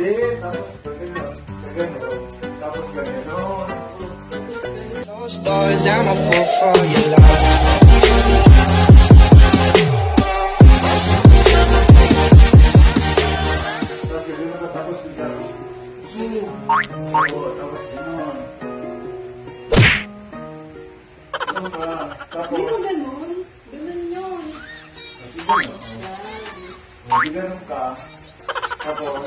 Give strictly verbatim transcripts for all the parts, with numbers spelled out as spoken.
din, tapos ganyan, ganyan, tapos ganyan, no? Stars, I'm a fool for your love. Hindi ko ganun. Ganun yun. Hindi ganun ka. Tapos,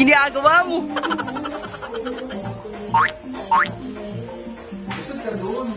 Ginagawa mo. Gusto ka doon.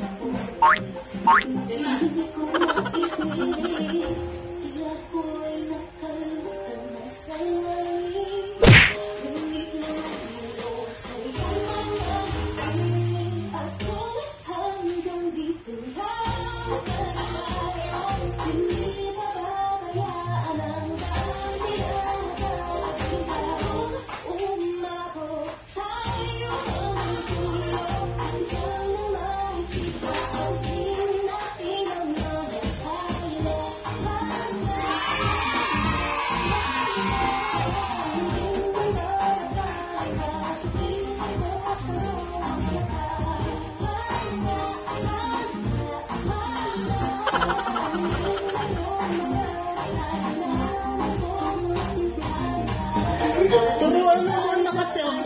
Turuan mo na kasi ako.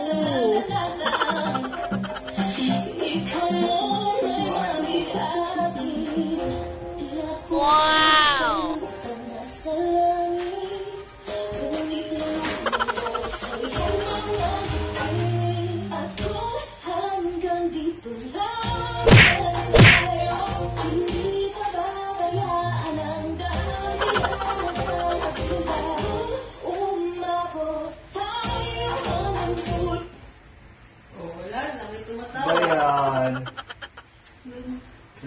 Wow!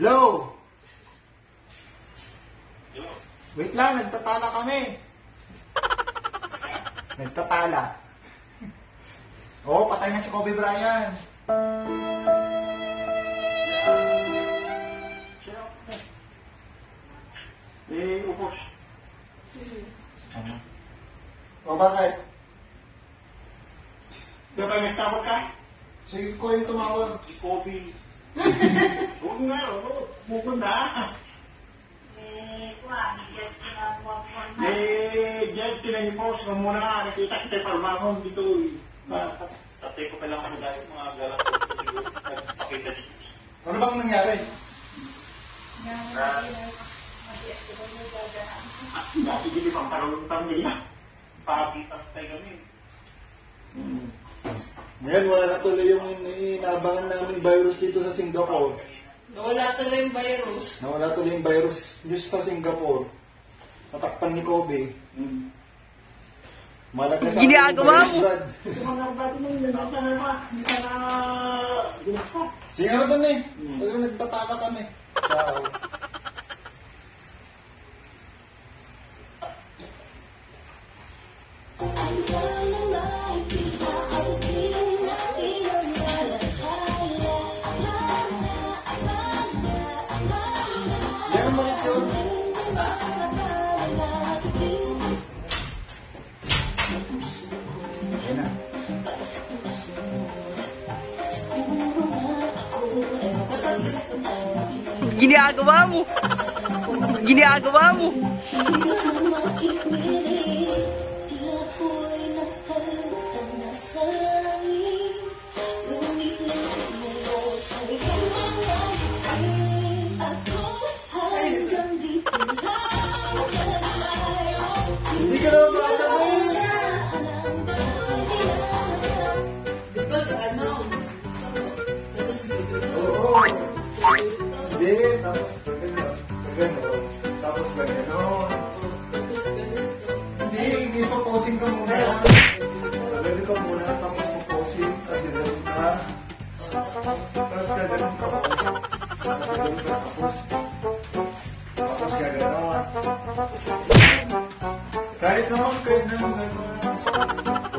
Hello? Wait lang, nagtatala kami. Nagtatala. Oo, patay na si Kobe Bryant. Eh, upos. Ano? O bakit? Di ba may tawag ka? Si ko yung tumawag. Si Kobe. Huwag nga, huwag. Pupunta. Eh, kuha, nag-get sila buwag mo. Eh, get sila yung post mo muna. Nakita kita yung parmahon dito. Tatay ko palang ako dahil mga galak ko. Siguro, pakita dito. Ano bang nangyari? Mag-get sila mo gagahan. Dati gini pang parulutan nila. Pakitas tayo kami. Hmm. Ngayon, wala na tuloy yung inaabangan namin virus dito sa Singapore. Nawala tuloy yung virus? Nawala tuloy yung virus dito sa Singapore. Natakpan ni Kobe. Hmm. Malaga sa akin yung virus blood. Sige na doon eh. Pag nagtataka kami. Ciao. Yan ang mga yun. Ginagawa mo. Ginagawa mo. Tapos ganyan, ganyan, tapos ganyan, oh. Tapos ganyan. Hindi, hindi pa posing ka muna. Ganyan ka muna, tapos mo posing, tapos ganyan ka. Tapos ganyan ka. Tapos ganyan ka, tapos. Tapos ganyan ka. Kahit naman, kahit naman, kahit naman. Oo.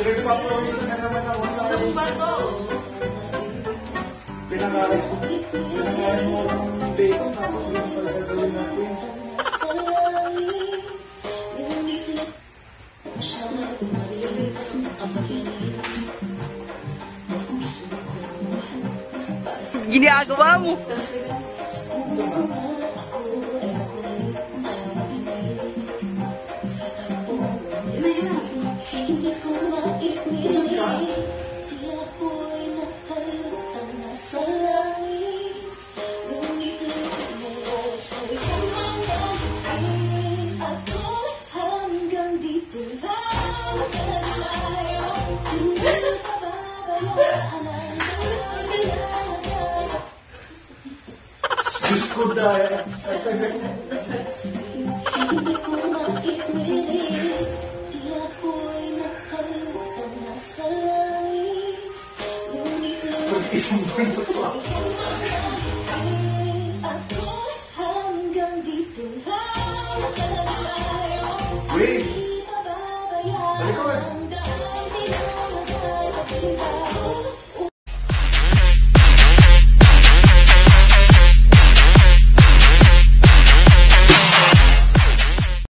Pinagpapawisan na naman ako sa akin. Saan ba ito? Pinangalit ko. Pinangalit mo ako ng dito. Tapos yun talaga gawin natin. Ginagawa mo. Just go die. Wait. Wait.